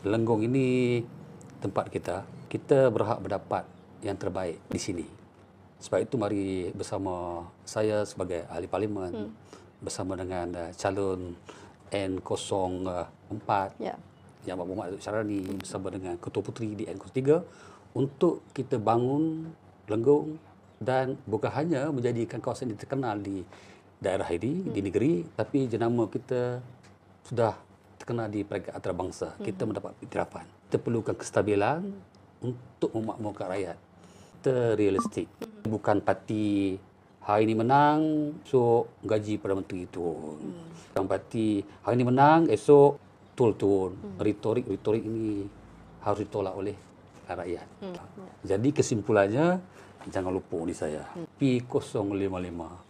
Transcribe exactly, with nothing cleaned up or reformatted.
Lenggong ini tempat kita, kita berhak mendapat yang terbaik di sini. Sebab itu mari bersama saya sebagai ahli parlimen, hmm. bersama dengan uh, calon N nol empat, yeah. yang Mbak-Mumak Dato' Syarani, hmm. bersama dengan Ketua Puteri di N nol tiga, untuk kita bangun Lenggong dan bukan hanya menjadikan kawasan ini terkenal di daerah ini, hmm. di negeri, tapi jenama kita sudah terkenal di peringkat antarabangsa. Kita hmm. mendapat iktirafan. Kita perlukan kestabilan hmm. untuk memakmurkan rakyat. Kita realistik. Hmm. Bukan parti hari ini menang, esok gaji Perdana Menteri turun. Hmm. Dan parti hari ini menang, esok turun-turun. Hmm. Retorik-retorik ini harus ditolak oleh rakyat. Hmm. Jadi kesimpulannya, jangan lupa ni saya. Hmm. P nol lima lima.